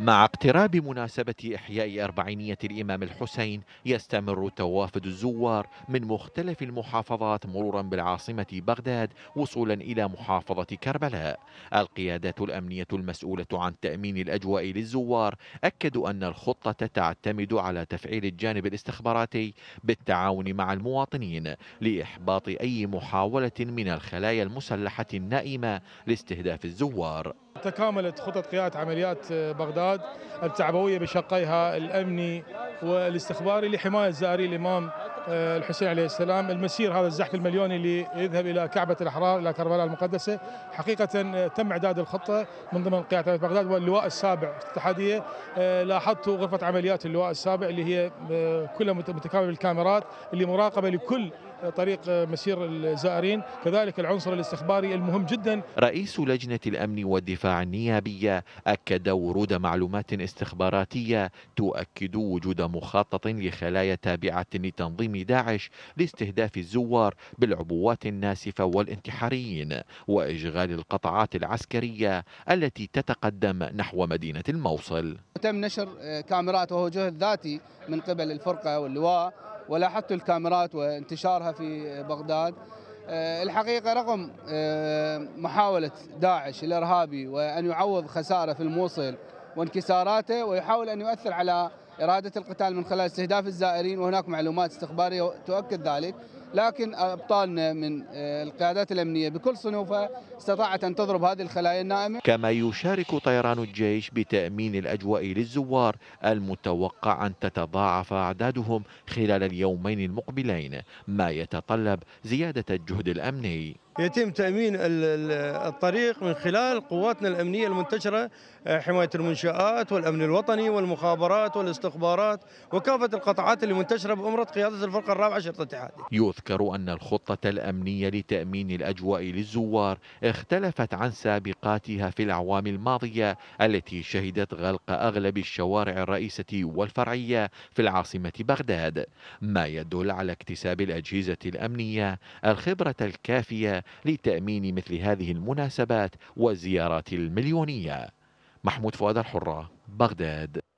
مع اقتراب مناسبة إحياء أربعينية الإمام الحسين يستمر توافد الزوار من مختلف المحافظات مرورا بالعاصمة بغداد وصولا إلى محافظة كربلاء. القيادات الأمنية المسؤولة عن تأمين الأجواء للزوار أكدوا أن الخطة تعتمد على تفعيل الجانب الاستخباراتي بالتعاون مع المواطنين لإحباط أي محاولة من الخلايا المسلحة النائمة لاستهداف الزوار. تكاملت خطط قيادة عمليات بغداد التعبوية بشقيها الأمني والاستخباري لحماية زائري الإمام الحسين عليه السلام. المسير هذا الزحف المليوني اللي يذهب إلى كعبة الأحرار إلى كربلاء المقدسة، حقيقة تم إعداد الخطة من ضمن قيادة بغداد واللواء السابع في الاتحادية. لاحظت غرفة عمليات اللواء السابع اللي هي كلها متكاملة بالكاميرات اللي مراقبة لكل طريق مسير الزائرين، كذلك العنصر الاستخباري المهم جدا. رئيس لجنة الأمن والدفاع النيابية أكد ورود معلومات استخباراتية تؤكد وجود مخطط لخلايا تابعة لتنظيم داعش لاستهداف الزوار بالعبوات الناسفة والانتحاريين وإشغال القطاعات العسكرية التي تتقدم نحو مدينة الموصل. تم نشر كاميرات وهو جهد ذاتي من قبل الفرقة واللواء، ولاحظت الكاميرات وانتشارها في بغداد. الحقيقة رغم محاولة داعش الإرهابي وأن يعوض خسارة في الموصل وانكساراته ويحاول أن يؤثر على إرادة القتال من خلال استهداف الزائرين، وهناك معلومات استخبارية تؤكد ذلك، لكن أبطالنا من القيادات الأمنية بكل صنوفها استطاعت أن تضرب هذه الخلايا النائمة. كما يشارك طيران الجيش بتأمين الأجواء للزوار، المتوقع أن تتضاعف أعدادهم خلال اليومين المقبلين، ما يتطلب زيادة الجهد الأمني. يتم تأمين الطريق من خلال قواتنا الأمنية المنتشرة، حماية المنشآت والأمن الوطني والمخابرات والاستخبارات وكافة القطاعات اللي منتشرة بأمرة قيادة الفرقة الرابعة شرطة الاتحاد. يذكر أن الخطة الأمنية لتأمين الأجواء للزوار اختلفت عن سابقاتها في الأعوام الماضية التي شهدت غلق أغلب الشوارع الرئيسة والفرعية في العاصمة بغداد، ما يدل على اكتساب الأجهزة الأمنية الخبرة الكافية لتأمين مثل هذه المناسبات والزيارات المليونية. محمود فؤاد، الحرة، بغداد.